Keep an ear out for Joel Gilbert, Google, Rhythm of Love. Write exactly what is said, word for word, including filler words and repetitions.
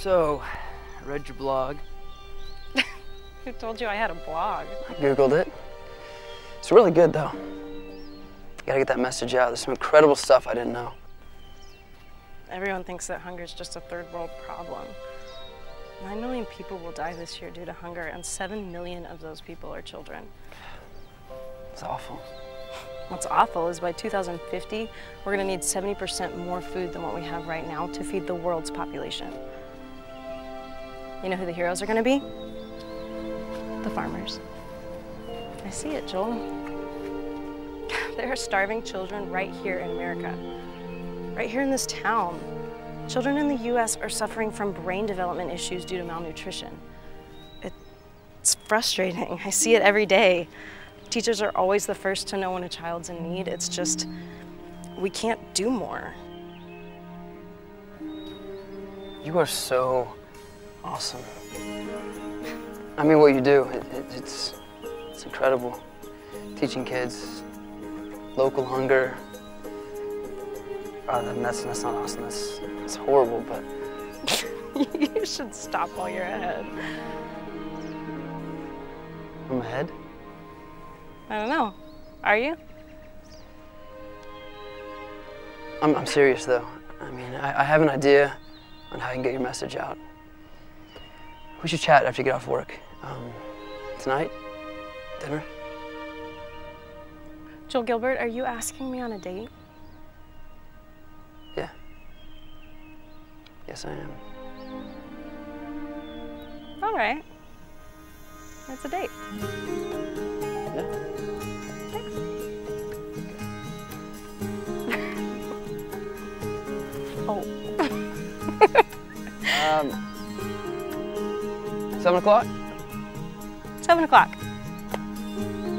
So, I read your blog. Who told you I had a blog? I Googled it. It's really good, though. Gotta get that message out. There's some incredible stuff I didn't know. Everyone thinks that hunger is just a third world problem. Nine million people will die this year due to hunger, and seven million of those people are children. It's awful. What's awful is by two thousand fifty, we're gonna need seventy percent more food than what we have right now to feed the world's population. You know who the heroes are gonna be? The farmers. I see it, Joel. There are starving children right here in America, right here in this town. Children in the U S are suffering from brain development issues due to malnutrition. It, it's frustrating. I see it every day. Teachers are always the first to know when a child's in need. It's just, we can't do more. You are so awesome. I mean, what you do, it, it, it's, it's incredible. Teaching kids local hunger. Oh, that's, that's not awesome, that's, that's horrible, but. You should stop while you're ahead. I'm ahead? I don't know. Are you? I'm, I'm serious, though. I mean, I, I have an idea on how you can get your message out. We should chat after you get off work. Um, tonight? Dinner? Joel Gilbert, are you asking me on a date? Yeah. Yes, I am. All right. That's a date. Yeah. Thanks. Oh. um, seven o'clock? Seven o'clock.